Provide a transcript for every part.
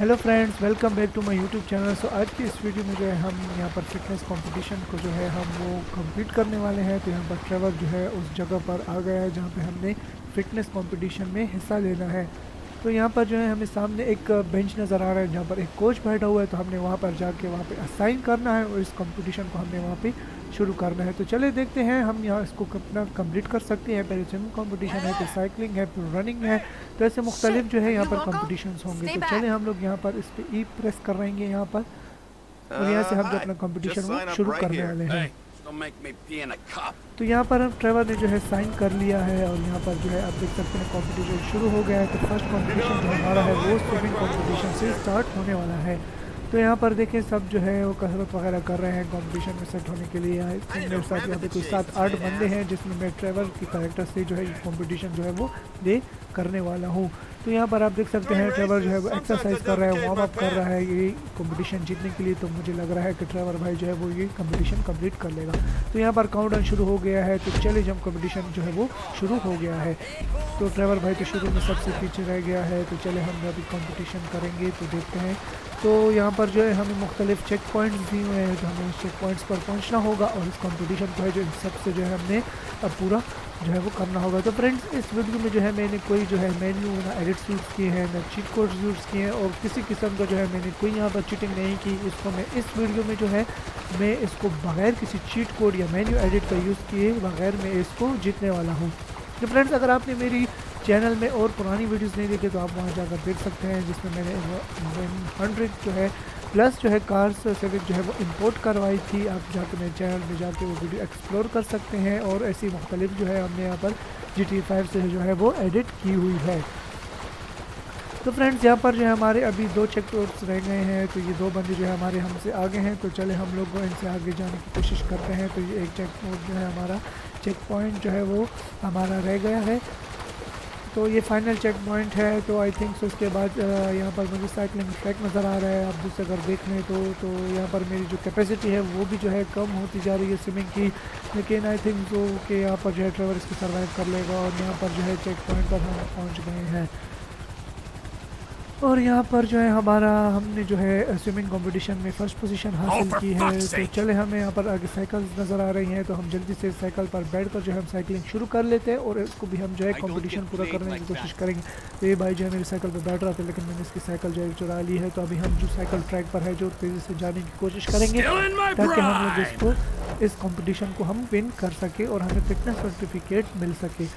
Hello friends, welcome back to my YouTube channel. So आज की इस वीडियो में जो है हम यहाँ पर फिटनेस कंपटीशन को जो है हम वो कंप्लीट करने वाले हैं। तो यहाँ पर ट्रेवर जो है उस जगह पर आ गया है जहाँ पे हमने फिटनेस कंपटीशन में हिस्सा लेना है। तो यहाँ पर जो है हमें सामने एक बेंच नज़र आ रहा है जहाँ पर एक कोच बैठा हुआ है। तो हमने वहाँ पर जाके वहाँ पर असाइन करना है और इस कंपटीशन को हमने वहाँ पर शुरू करना है। तो चले देखते हैं हम यहाँ इसको अपना कंप्लीट कर सकते हैं। पहले स्विमिंग कंपटीशन है, फिर साइकिलिंग है, फिर रनिंग है। तो ऐसे मुख्तलिफ जो है यहाँ पर कंपटीशन होंगे। तो चले हम लोग यहाँ पर इस पर ई प्रेस कर रहेंगे यहाँ पर, और यहाँ से हम जो अपना कंपटीशन शुरू करने वाले हैं। तो यहाँ पर हम ट्रेवर ने जो है साइन कर लिया है और यहाँ पर जो है आप देख सकते हैं कॉम्पिटिशन शुरू हो गया है। तो फर्स्ट कॉम्पिटिशन जो हमारा है वो स्विमिंग कॉम्पिटिशन से स्टार्ट होने वाला है। तो यहाँ पर देखें सब जो है वो कसरत वगैरह कर रहे हैं कंपटीशन में सेट होने के लिए। मेरे साथ यहाँ पे कोई 7-8 बंदे हैं जिसमें मैं ट्रेवर की कैरेक्टर से जो है कंपटीशन जो है वो ये करने वाला हूँ। तो यहाँ पर आप देख सकते हैं ट्रेवर जो है वो एक्सरसाइज कर रहा है, वार्म अप कर रहा है ये कंपटीशन जीतने के लिए। तो मुझे लग रहा है कि ट्रेवर भाई जो है वो ये कंपटीशन कंप्लीट कर लेगा। तो यहाँ पर काउंटडाउन शुरू हो गया है। तो चले जंप कंपटीशन जो है वो शुरू हो गया है। तो ट्रेवर भाई तो शुरू में सबसे पीछे रह गया है। तो चले हम अभी कंपटीशन करेंगे तो देखते हैं। तो यहाँ पर जो है हमें मुख्तलिफ चेक पॉइंट्स दिए हुए हैं, तो हमें उस चेक पॉइंट्स पर पहुँचना होगा और इस कंपटीशन को है जो इन सबसे जो है हमने अब पूरा जो है वो करना होगा। तो फ्रेंड्स, इस वीडियो में जो है मैंने कोई जो है मेन्यू ना एडिट्स यूज़ किए हैं, ना चीट कोड्स यूज़ किए हैं, और किसी किस्म का जो है मैंने कोई यहाँ पर चीटिंग नहीं की। इसको मैं इस वीडियो में जो है मैं इसको बग़ैर किसी चीट कोड या मेन्यू एडिट का यूज़ किए बगैर मैं इसको जीतने वाला हूँ। तो फ्रेंड्स, अगर आपने मेरी चैनल में और पुरानी वीडियोस नहीं देखे तो आप वहां जाकर देख सकते हैं जिसमें मैंने 100 जो है प्लस जो है कार्स से जो है वो इंपोर्ट करवाई थी। आप जाकर मेरे चैनल में जाके वो वीडियो एक्सप्लोर कर सकते हैं। और ऐसी मुख्तलिफ जो है हमने यहाँ पर GTA 5 से जो है वो एडिट की हुई है। तो फ्रेंड्स, यहाँ पर जो है हमारे अभी 2 चेक पॉइंट्स रह गए हैं। तो ये 2 बंदे जो है हमारे हमसे आगे हैं। तो चले हम लोग इनसे आगे जाने की कोशिश करते हैं। तो ये एक चेक पॉइंट जो है हमारा चेक पॉइंट जो है वो हमारा रह गया है। तो ये फाइनल चेक पॉइंट है। तो आई थिंक सो इसके बाद यहाँ पर मुझे साइकिलिंग ट्रैक नज़र आ रहा है। आप दूसरे अगर देख लें तो यहाँ पर मेरी जो कैपेसिटी है वो भी जो है कम होती जा रही है स्विमिंग की। लेकिन आई थिंक सो कि यहाँ पर जो है ट्रेवर इसको सर्वाइव कर लेगा। और यहाँ पर जो है चेक पॉइंट पर हम पहुँच गए हैं। और यहाँ पर जो है हमारा हमने जो है स्विमिंग कंपटीशन में फर्स्ट पोजीशन हासिल की है। तो चले हमें यहाँ पर आगे साइकिल्स नज़र आ रही हैं। तो हम जल्दी से साइकिल पर बैठकर जो है हम साइकिलिंग शुरू कर लेते हैं और इसको भी हम जो है कंपटीशन पूरा करने की कोशिश करेंगे। तो ये भाई जो है मेरी साइकिल पर बैठ रहा था लेकिन मैंने इसकी साइकिल जो है चुरा ली है। तो अभी हम जो साइकिल ट्रैक पर है जो तेज़ी से जाने की कोशिश करेंगे ताकि हम लोग इसको इस कॉम्पिटिशन को हम विन कर सकें और हमें फिटनेस सर्टिफिकेट मिल सके।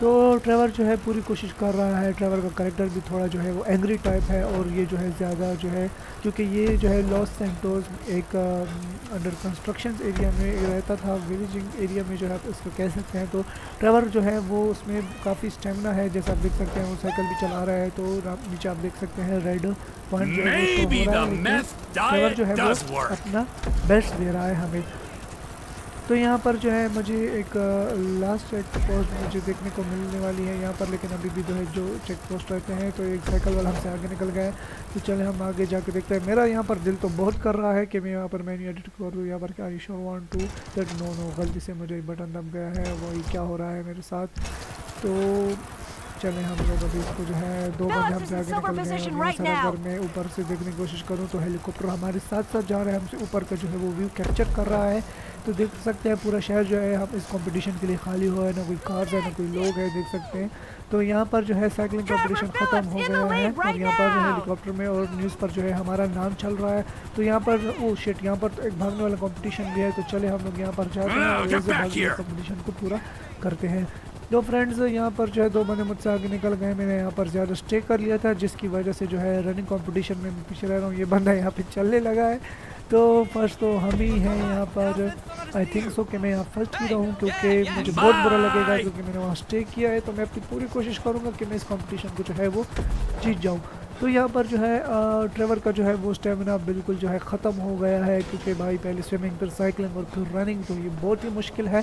तो ट्रेवर जो है पूरी कोशिश कर रहा है। ट्रेवर का कैरेक्टर भी थोड़ा जो है वो एंग्री टाइप है। और ये जो है ज़्यादा जो है क्योंकि ये जो है लॉस सैंटोस एक अंडर कंस्ट्रक्शन एरिया में रहता था, विलेजिंग एरिया में जो है आप इसको कह सकते हैं। तो ट्रेवर जो है वो उसमें काफ़ी स्टेमिना है, जैसा आप देख सकते हैं वो साइकिल भी चला रहा है। तो नीचे आप देख सकते हैं रेड पॉइंट जो है ट्रेवर जो है वो अपना बेस्ट दे रहा है हमें। तो यहाँ पर जो है मुझे एक लास्ट चेक पोस्ट मुझे देखने को मिलने वाली है यहाँ पर, लेकिन अभी भी जो है जो चेक पोस्ट रहते हैं। तो एक साइकिल वाला हमसे आगे निकल गया है। तो चले हम आगे जाके देखते हैं। मेरा यहाँ पर दिल तो बहुत कर रहा है कि मैं यहाँ पर मेन्यू एडिट कर दूँ यहाँ पर कि I sure want to that no गलती से मुझे बटन दब गया है। वही क्या हो रहा है मेरे साथ। तो चले हम लोग अभी इसको जो है 2 बंदे हमसे आगे निकल गए हैं। मैं सर में ऊपर से देखने की कोशिश करूं तो हेलीकॉप्टर हमारे साथ साथ जा रहा है, हमसे ऊपर का जो है वो व्यू कैप्चर कर रहा है। तो देख सकते हैं पूरा शहर जो है हम इस कंपटीशन के लिए खाली हुआ है, ना कोई कार्स है ना कोई लोग है, देख सकते हैं। तो यहाँ पर जो है साइकिलिंग कंपटीशन ख़त्म हो गया है और यहाँ पर जो है हेलीकॉप्टर में और न्यूज़ पर जो है हमारा नाम चल रहा है। तो यहाँ पर ओ शिट, यहाँ पर तो एक भागने वाला कंपटीशन भी है। तो चले हम लोग यहाँ पर जाते हैं और इस भागने वाले कंपटीशन को पूरा करते हैं। तो फ्रेंड्स, यहाँ पर जो है 2 बंदे मुझसे आगे निकल गए। मैंने यहाँ पर ज़्यादा स्टे कर लिया था जिसकी वजह से जो है रनिंग कंपटीशन में मैं पीछे रह रहा हूँ। ये बंदा यहाँ पे चलने लगा है। तो फर्स्ट तो हम ही हैं यहाँ पर। आई थिंक सो कि मैं यहाँ फर्स्ट ही रहूँ क्योंकि मुझे बहुत बुरा लगेगा क्योंकि मैंने वहाँ स्टे किया है। तो मैं अपनी पूरी कोशिश करूँगा कि मैं इस कंपटीशन को जो है वो जीत जाऊँ। तो यहाँ पर जो है ट्रेवर का जो है वो स्टेमिना बिल्कुल जो है ख़त्म हो गया है क्योंकि भाई पहले स्विमिंग फिर साइकिलिंग और फिर रनिंग, तो ये बहुत ही मुश्किल है।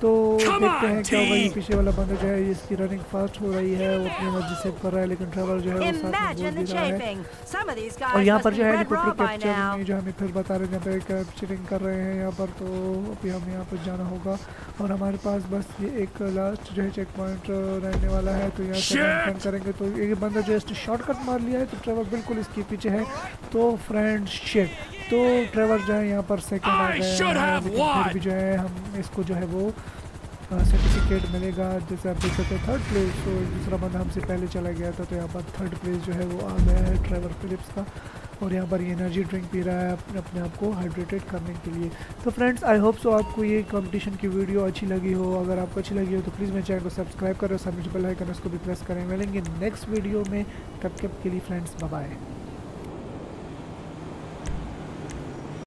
तो देखते हैं क्या वही पीछे वाला बंदा जो है इसकी रनिंग फास्ट हो रही है, वो अपनी मर्जी से कर रहा है, लेकिन ट्रेवर जो है वो साथ में बोल भी रहा है। और यहाँ पर जो है हेलीकॉप्टर कैप्चरिंग जो हमें फिर बता रहे हैं, यहाँ पर कैप्चरिंग कर रहे हैं यहाँ पर। तो अभी हमें यहाँ पर जाना होगा और हमारे पास बस ये एक लास्ट जो है चेक पॉइंट रहने वाला है। तो यहाँ से रन करेंगे तो ये बंदा जो है शॉर्टकट मार लिया है, तो ट्रेवर बिल्कुल इसके पीछे है। तो फ्रेंडशिप तो ट्रेवर जो है यहाँ पर सेकंड आ गया है, फिर भी जो है हम इसको जो है वो सर्टिफिकेट मिलेगा। जैसे आप देख सकते हो थर्ड प्लेस, तो दूसरा बंदा हमसे पहले चला गया था, तो यहाँ पर थर्ड प्लेस जो है वो आ गया है ट्रेवर फिलिप्स का। और यहाँ पर ये एनर्जी ड्रिंक पी रहा है अपने आप को हाइड्रेटेड करने के लिए। तो फ्रेंड्स आई होप सो आपको ये कंपटीशन की वीडियो अच्छी लगी हो। अगर आपको अच्छी लगी हो तो प्लीज़ मेरे चैनल को सब्सक्राइब करें, साथ में बेल आइकन उसको भी प्रेस करें। मिलेंगे नेक्स्ट वीडियो में, तब तक के लिए फ्रेंड्स बाय बाय।